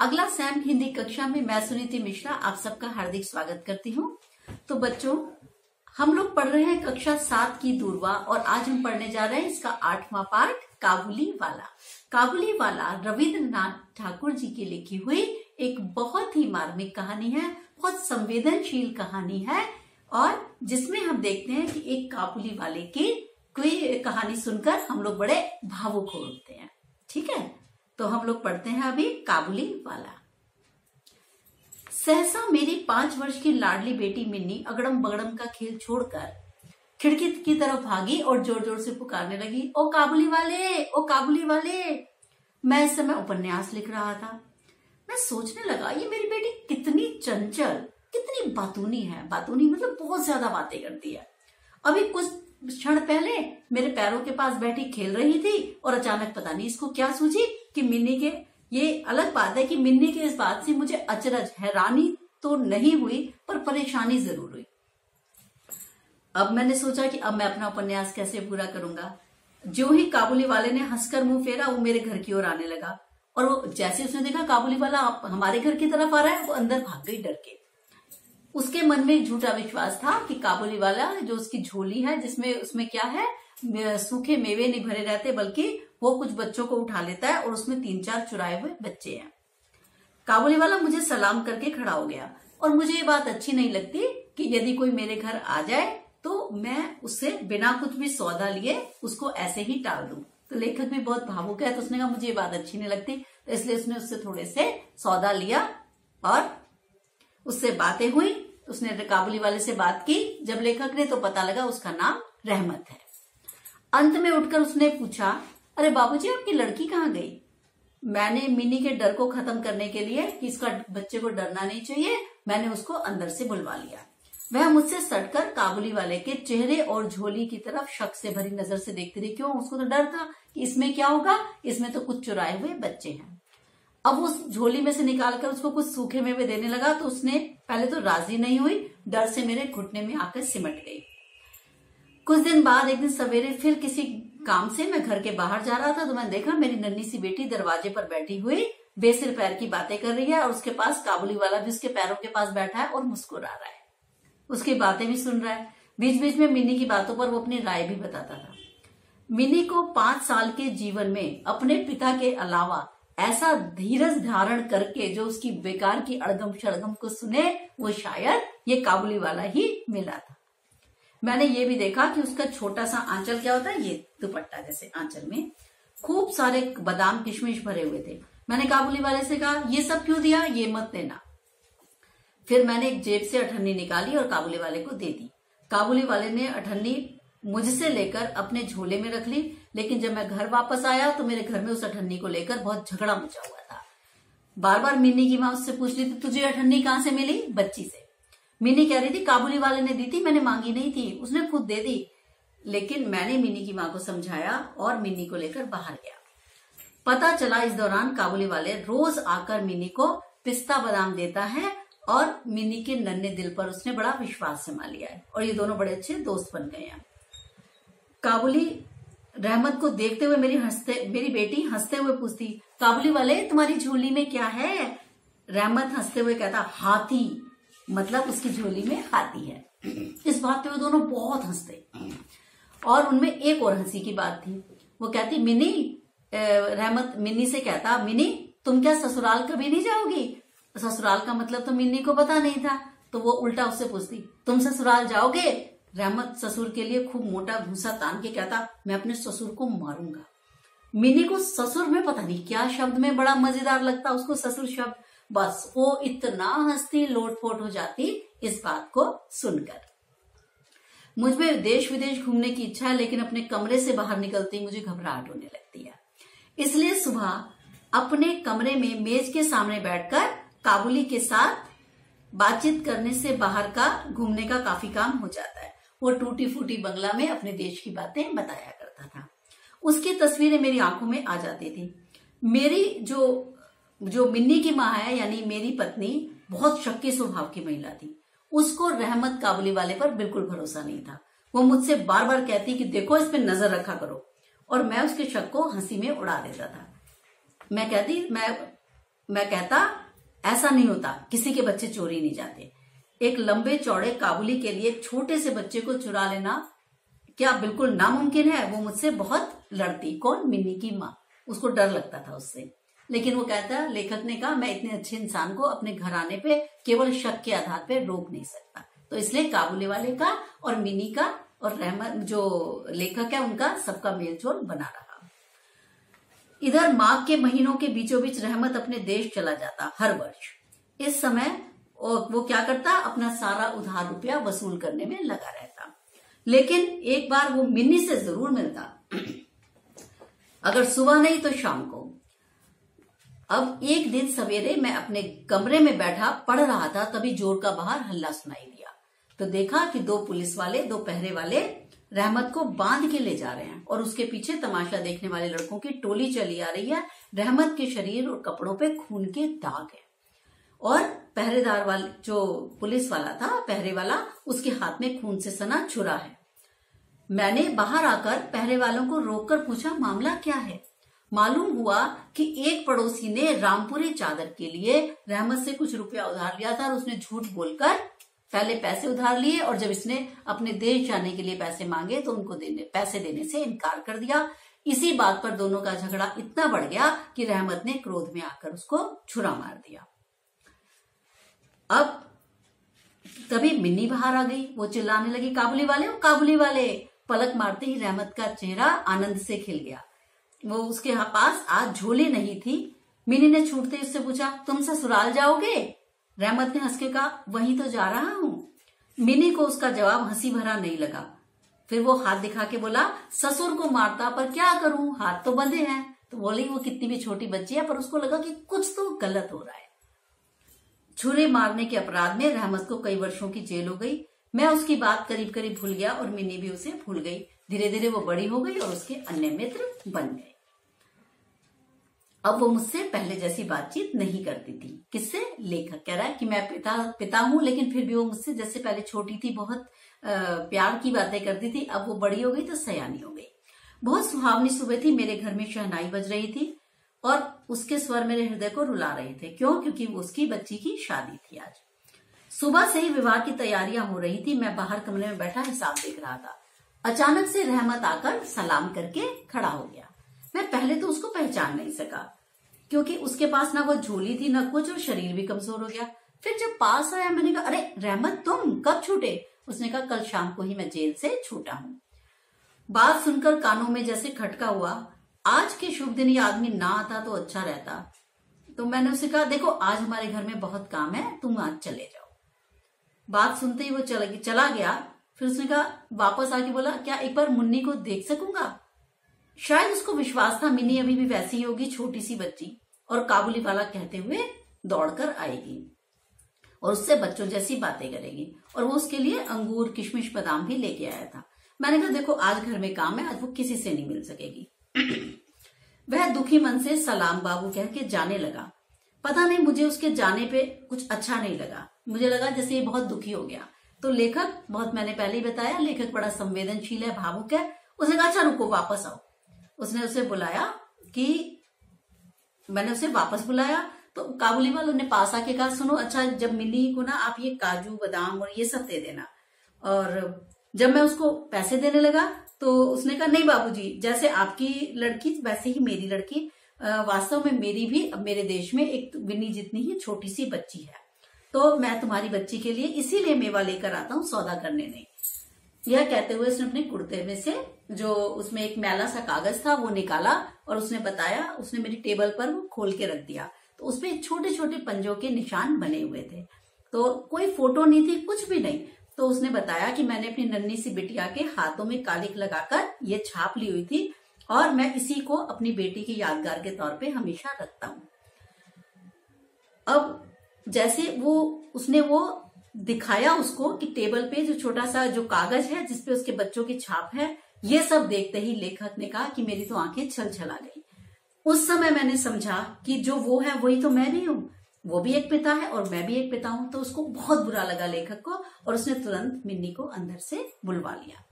अगला सैम हिंदी कक्षा में मैं सुनीति मिश्रा आप सबका हार्दिक स्वागत करती हूँ। तो बच्चों, हम लोग पढ़ रहे हैं कक्षा 7 की दूरवा और आज हम पढ़ने जा रहे हैं इसका 8वां पाठ काबुलीवाला। काबुलीवाला रविंद्रनाथ ठाकुर जी की लिखी हुई एक बहुत ही मार्मिक कहानी है, बहुत संवेदनशील कहानी है और जिसमें हम देखते हैं कि एक काबुली वाले की कोई कहानी सुनकर हम लोग बड़े भावुक हो उठते हैं। ठीक है, तो हम लोग पढ़ते हैं अभी काबुलीवाला। सहसा मेरी 5 वर्ष की लाडली बेटी मिन्नी अगड़म बगड़म का खेल छोड़कर खिड़की की तरफ भागी और जोर जोर से पुकारने लगी, ओ काबुली वाले, ओ काबुली वाले। मैं इस समय उपन्यास लिख रहा था। मैं सोचने लगा ये मेरी बेटी कितनी चंचल, कितनी बातूनी है। बातूनी मतलब बहुत ज्यादा बातें करती है। अभी कुछ क्षण पहले मेरे पैरों के पास बैठी खेल रही थी और अचानक पता नहीं इसको क्या सूझी कि मिन्नी के, ये अलग बात है कि मिन्नी के इस बात से मुझे अचरज, हैरानी तो नहीं हुई पर परेशानी जरूर हुई। अब मैंने सोचा कि अब मैं अपना उपन्यास कैसे पूरा करूंगा। जो ही काबुली वाले ने हंसकर मुंह फेरा वो मेरे घर की ओर आने लगा और वो जैसे उसने देखा काबुली वाला हमारे घर की तरफ आ रहा है वो अंदर भाग गई डर के। उसके मन में एक झूठा विश्वास था कि काबुली वाला जो उसकी झोली है जिसमें उसमें क्या है, सूखे मेवे नहीं भरे रहते बल्कि वो कुछ बच्चों को उठा लेता है और उसमें 3-4 चुराए हुए बच्चे हैं। काबुली वाला मुझे सलाम करके खड़ा हो गया और मुझे ये बात अच्छी नहीं लगती कि यदि कोई मेरे घर आ जाए तो मैं उससे बिना कुछ भी सौदा लिए उसको ऐसे ही टाल दूं। तो लेखक भी बहुत भावुक है, तो उसने कहा मुझे ये बात अच्छी नहीं लगती, तो इसलिए उसने उससे थोड़े से सौदा लिया और उससे बातें हुई। उसने काबुली वाले से बात की जब लेखक ने, तो पता लगा उसका नाम रहमत है। अंत में उठकर उसने पूछा, अरे बाबूजी आपकी लड़की कहाँ गई? मैंने मिनी के डर को खत्म करने के लिए कि इसका बच्चे को डरना नहीं चाहिए, मैंने उसको अंदर से बुलवा लिया। वह मुझसे सटकर काबुली वाले के चेहरे और झोली की तरफ शक से भरी नजर से देखती रही। क्यों? उसको तो डर था कि इसमें क्या होगा, इसमें तो कुछ चुराए हुए बच्चे हैं। अब उस झोली में से निकालकर उसको कुछ सूखे मेवे देने लगा तो उसने पहले तो राजी नहीं हुई, डर से मेरे घुटने में आकर सिमट गई। कुछ दिन बाद एक दिन सवेरे फिर किसी काम से मैं घर के बाहर जा रहा था तो मैंने देखा मेरी नन्ही सी बेटी दरवाजे पर बैठी हुई बेसिर पैर की बातें कर रही है और उसके पास काबुली वाला भी उसके पैरों के पास बैठा है और मुस्कुरा रहा है, उसकी बातें भी सुन रहा है। बीच बीच में मिनी की बातों पर वो अपनी राय भी बताता था। मिनी को 5 साल के जीवन में अपने पिता के अलावा ऐसा धीरज धारण करके जो उसकी बेकार की अड़गम शड़गम को सुने वो शायद ये काबुली वाला ही मिला था। मैंने ये भी देखा कि उसका छोटा सा आंचल, क्या होता है ये दुपट्टा जैसे, आंचल में खूब सारे बादाम किशमिश भरे हुए थे। मैंने काबुली वाले से कहा ये सब क्यों दिया, ये मत देना। फिर मैंने एक जेब से अठन्नी निकाली और काबुली वाले को दे दी। काबुली वाले ने अठन्नी मुझसे लेकर अपने झोले में रख ली, लेकिन जब मैं घर वापस आया तो मेरे घर में उस अठन्नी को लेकर बहुत झगड़ा मचा हुआ था। बार बार मिनी की माँ उससे पूछ रही थी, तुझे अठन्नी कहाँ से मिली? बच्ची से। मिनी कह रही थी काबुली वाले ने दी थी, मैंने मांगी नहीं थी, उसने खुद दे दी। लेकिन मैंने मिनी की माँ को समझाया और मिनी को लेकर बाहर गया। पता चला इस दौरान काबुली वाले रोज आकर मिनी को पिस्ता बादाम देता है और मिनी के नन्हे दिल पर उसने बड़ा विश्वास जमा लिया है और ये दोनों बड़े अच्छे दोस्त बन गए हैं। काबुली रहमत को देखते हुए मेरी बेटी हंसते हुए पूछती, काबुली वाले तुम्हारी झोली में क्या है? रहमत हंसते हुए कहता, हाथी। मतलब उसकी झोली में हाथी है। इस बात पे वो दोनों बहुत हंसते और उनमें एक और हंसी की बात थी। वो कहती मिनी, रहमत मिनी से कहता, मिनी तुम क्या ससुराल कभी नहीं जाओगी? ससुराल का मतलब तो मिनी को पता नहीं था, तो वो उल्टा उससे पूछती, तुम ससुराल जाओगे? रहमत ससुर के लिए खूब मोटा घूंसा तान के कहता, मैं अपने ससुर को मारूंगा। मिनी को ससुर में पता नहीं क्या शब्द में बड़ा मजेदार लगता, उसको ससुर शब्द, बस वो इतना हंसती लोटपोट हो जाती इस बात को सुनकर। मुझ में देश विदेश घूमने की इच्छा है लेकिन अपने कमरे से बाहर निकलती मुझे घबराहट होने लगती है। इसलिए सुबह अपने कमरे में मेज के सामने बैठकर काबुली के साथ बातचीत करने से बाहर का घूमने का काफी काम हो जाता है। वो टूटी फूटी बंगला में अपने देश की बातें बताया करता था, उसकी तस्वीरें मेरी आंखों में आ जाती थी। मेरी जो मिन्नी की माँ है यानी मेरी पत्नी बहुत शक्की स्वभाव की महिला थी, उसको रहमत काबुली वाले पर बिल्कुल भरोसा नहीं था। वो मुझसे बार बार कहती कि देखो इस पर नजर रखा करो और मैं उसके शक को हंसी में उड़ा देता था। मैं मैं कहता ऐसा नहीं होता, किसी के बच्चे चोरी नहीं जाते। एक लंबे चौड़े काबुली के लिए छोटे से बच्चे को चुरा लेना क्या बिल्कुल नामुमकिन है। वो मुझसे बहुत लड़ती। कौन? मिन्नी की माँ। उसको डर लगता था उससे, लेकिन वो कहता, लेखक ने कहा मैं इतने अच्छे इंसान को अपने घर आने पे केवल शक के आधार पे रोक नहीं सकता। तो इसलिए काबुलीवाले का और मिनी का और रहमत जो लेखक है उनका सबका मेलजोल बना रहा। इधर माघ के महीनों के बीचों बीच रहमत अपने देश चला जाता हर वर्ष। इस समय वो क्या करता, अपना सारा उधार रुपया वसूल करने में लगा रहता। लेकिन एक बार वो मिन्नी से जरूर मिलता, अगर सुबह नहीं तो शाम को। अब एक दिन सवेरे मैं अपने कमरे में बैठा पढ़ रहा था, तभी जोर का बाहर हल्ला सुनाई दिया। तो देखा कि दो पुलिस वाले, दो पहरे वाले रहमत को बांध के ले जा रहे हैं और उसके पीछे तमाशा देखने वाले लड़कों की टोली चली आ रही है। रहमत के शरीर और कपड़ों पे खून के दाग है और पहरेदार वाले जो पुलिस वाला था, पहरे वाला, उसके हाथ में खून से सना छुरा है। मैंने बाहर आकर पहरे वालों को रोककर पूछा मामला क्या है। मालूम हुआ कि एक पड़ोसी ने रामपुरी चादर के लिए रहमत से कुछ रुपया उधार लिया था और उसने झूठ बोलकर पहले पैसे उधार लिए और जब इसने अपने देश जाने के लिए पैसे मांगे तो उनको पैसे देने से इनकार कर दिया। इसी बात पर दोनों का झगड़ा इतना बढ़ गया कि रहमत ने क्रोध में आकर उसको छुरा मार दिया। अब तभी मिन्नी बाहर आ गई। वो चिल्लाने लगी काबुली वाले। पलक मारते ही रहमत का चेहरा आनंद से खिल गया। वो उसके पास आज झोली नहीं थी। मिनी ने छूटते ही उससे पूछा तुम ससुराल जाओगे? रहमत ने हंस के कहा वहीं तो जा रहा हूं। मिनी को उसका जवाब हंसी भरा नहीं लगा। फिर वो हाथ दिखा के बोला ससुर को मारता पर क्या करूं, हाथ तो बंधे हैं। तो बोली वो कितनी भी छोटी बच्ची है, पर उसको लगा कि कुछ तो गलत हो रहा है। छुरे मारने के अपराध में रहमत को कई वर्षों की जेल हो गई। मैं उसकी बात करीब करीब भूल गया और मिनी भी उसे भूल गई। धीरे धीरे वो बड़ी हो गई और उसके अन्य मित्र बन गए। अब वो मुझसे पहले जैसी बातचीत नहीं करती थी। किससे? लेखक कह रहा है कि मैं पिता हूं, लेकिन फिर भी वो मुझसे जैसे पहले छोटी थी बहुत प्यार की बातें करती थी। अब वो बड़ी हो गई तो सयानी हो गई। बहुत सुहावनी सुबह थी। मेरे घर में शहनाई बज रही थी और उसके स्वर मेरे हृदय को रुला रहे थे। क्यों? क्योंकि उसकी बच्ची की शादी थी आज। सुबह से ही विवाह की तैयारियां हो रही थी। मैं बाहर कमरे में बैठा हिसाब देख रहा था। अचानक से रहमत आकर सलाम करके खड़ा हो गया। मैं पहले तो उसको पहचान नहीं सका क्योंकि उसके पास ना वो झोली थी ना कुछ, और शरीर भी कमजोर हो गया। फिर जब पास आया मैंने कहा अरे रहमत तुम कब छूटे? उसने कहा कल शाम को ही मैं जेल से छूटा हूँ। बात सुनकर कानों में जैसे खटका हुआ। आज के शुभ दिन ये आदमी ना आता तो अच्छा रहता। तो मैंने उसे कहा देखो आज हमारे घर में बहुत काम है, तुम आज चले जाओ। बात सुनते ही वो चला गया। फिर उसने कहा वापस आके बोला क्या एक बार मुन्नी को देख सकूंगा? शायद उसको विश्वास था मिनी अभी भी वैसी ही होगी, छोटी सी बच्ची, और काबुली वाला कहते हुए दौड़कर आएगी और उससे बच्चों जैसी बातें करेगी। और वो उसके लिए अंगूर किशमिश बादाम भी लेके आया था। मैंने कहा देखो आज घर में काम है, आज वो किसी से नहीं मिल सकेगी। वह दुखी मन से सलाम बाबू कह के जाने लगा। पता नहीं मुझे उसके जाने पे कुछ अच्छा नहीं लगा। मुझे लगा जैसे ये बहुत दुखी हो गया। तो लेखक बहुत, मैंने पहले ही बताया, लेखक बड़ा संवेदनशील है, भावुक है। उसने कहा अच्छा रुको वापस आओ। उसने उसे बुलाया कि मैंने उसे वापस बुलाया तो काबुली वालों ने पास आके कहा सुनो अच्छा जब मिली को ना आप ये काजू बादाम और ये सब दे देना। और जब मैं उसको पैसे देने लगा तो उसने कहा नहीं बाबूजी, जैसे आपकी लड़की वैसे ही मेरी लड़की वास्तव में मेरी भी अब मेरे देश में एक बिन्नी जितनी ही छोटी सी बच्ची है। तो मैं तुम्हारी बच्ची के लिए इसीलिए मेवा लेकर आता हूँ, सौदा करने नहीं। यह कहते हुए उसने अपने कुर्ते में से जो उसमें एक मैला सा कागज था वो निकाला और उसने बताया, उसने मेरी टेबल पर वो खोल के रख दिया। तो उसपे छोटे छोटे पंजों के निशान बने हुए थे। तो कोई फोटो नहीं थी, कुछ भी नहीं। तो उसने बताया कि मैंने अपनी नन्ही सी बिटिया के हाथों में कालिख लगाकर ये छाप ली हुई थी और मैं इसी को अपनी बेटी की यादगार के तौर पे हमेशा रखता हूं। अब जैसे उसने दिखाया उसको कि टेबल पे जो छोटा सा जो कागज है जिसपे उसके बच्चों की छाप है, ये सब देखते ही लेखक ने कहा कि मेरी तो आंखें छल आ गई। उस समय मैंने समझा कि जो वो है वही तो मैं भी हूं, वो भी एक पिता है और मैं भी एक पिता हूं। तो उसको बहुत बुरा लगा लेखक को और उसने तुरंत मिन्नी को अंदर से बुलवा लिया।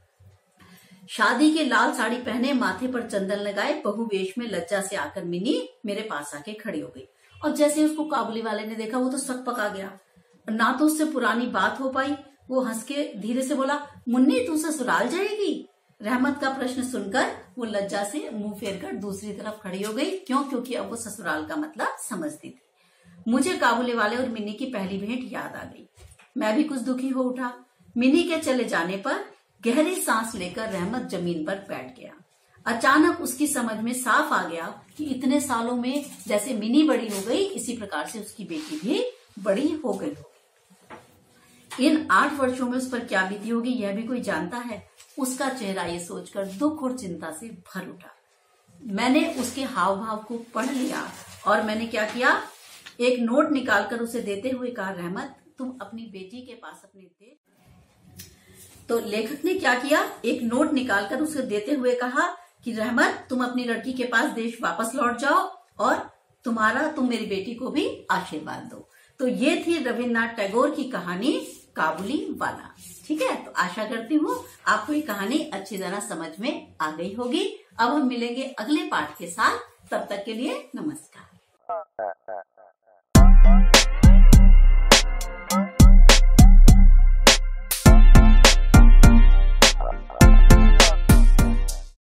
शादी के लाल साड़ी पहने, माथे पर चंदन लगाए, बहुवेश में लज्जा से आकर मिन्नी मेरे पास आके खड़ी हो गई और जैसे उसको काबुली वाले ने देखा वो तो सक पका गया। ना तो उससे पुरानी बात हो पाई। वो हंस के धीरे से बोला, मुन्नी तू ससुराल जाएगी? रहमत का प्रश्न सुनकर वो लज्जा से मुंह फेरकर दूसरी तरफ खड़ी हो गई। क्यों? क्योंकि अब वो ससुराल का मतलब समझती थी। मुझे काबुली वाले और मिन्नी की पहली भेंट याद आ गई। मैं भी कुछ दुखी हो उठा। मिन्नी के चले जाने पर गहरी सांस लेकर रहमत जमीन पर बैठ गया। अचानक उसकी समझ में साफ आ गया कि इतने सालों में जैसे मिनी बड़ी हो गई, इसी प्रकार से उसकी बेटी भी बड़ी हो गई हो। इन 8 वर्षों में उस पर क्या बीती होगी यह भी कोई जानता है। उसका चेहरा ये सोचकर दुख और चिंता से भर उठा। मैंने उसके हाव भाव को पढ़ लिया और मैंने क्या किया, एक नोट निकालकर उसे देते हुए कहा, रहमत तुम अपनी बेटी के पास अपने तो लेखक ने क्या किया, एक नोट निकालकर उसे देते हुए कहा कि रहमत तुम अपनी लड़की के पास देश वापस लौट जाओ और तुम मेरी बेटी को भी आशीर्वाद दो। तो ये थी रविन्द्रनाथ टैगोर की कहानी काबुलीवाला। ठीक है, तो आशा करती हूँ आपको ये कहानी अच्छी तरह समझ में आ गई होगी। अब हम मिलेंगे अगले पाठ के साथ, तब तक के लिए नमस्कार।